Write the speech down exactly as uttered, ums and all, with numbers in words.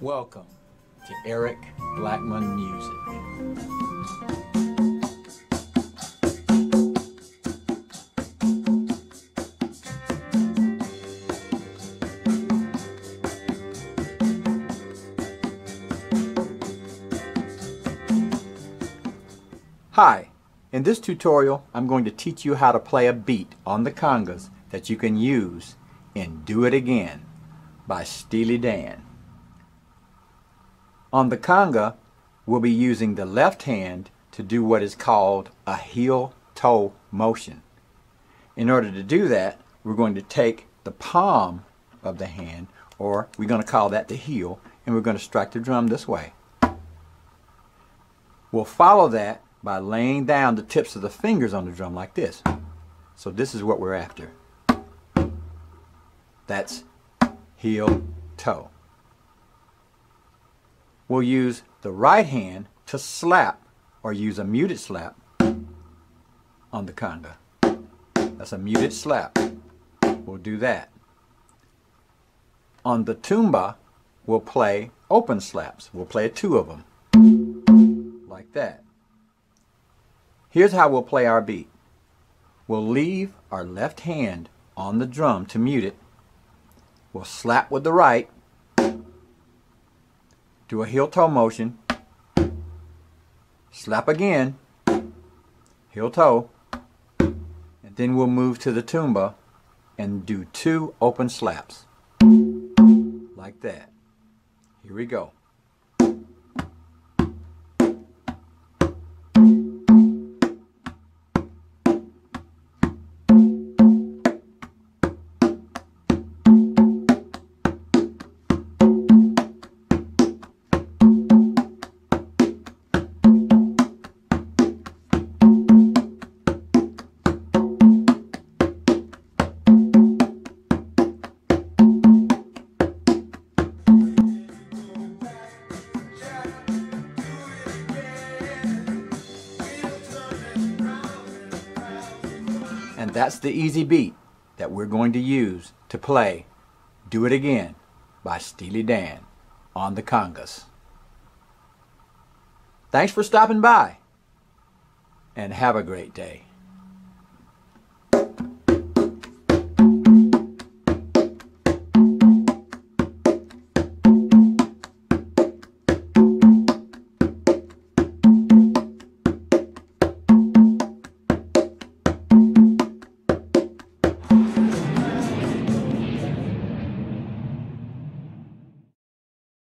Welcome to Eric Blackmon Music. Hi, in this tutorial I'm going to teach you how to play a beat on the congas that you can use in Do It Again by Steely Dan. On the conga, we'll be using the left hand to do what is called a heel-toe motion. In order to do that, we're going to take the palm of the hand, or we're going to call that the heel, and we're going to strike the drum this way. We'll follow that by laying down the tips of the fingers on the drum like this. So this is what we're after. That's heel-toe. We'll use the right hand to slap, or use a muted slap on the conga. That's a muted slap. We'll do that. On the tumba, we'll play open slaps. We'll play two of them, like that. Here's how we'll play our beat. We'll leave our left hand on the drum to mute it. We'll slap with the right. Do a heel-toe motion, slap again, heel-toe, and then we'll move to the tumba and do two open slaps, like that. Here we go. And that's the easy beat that we're going to use to play Do It Again by Steely Dan on the congas. Thanks for stopping by, and have a great day.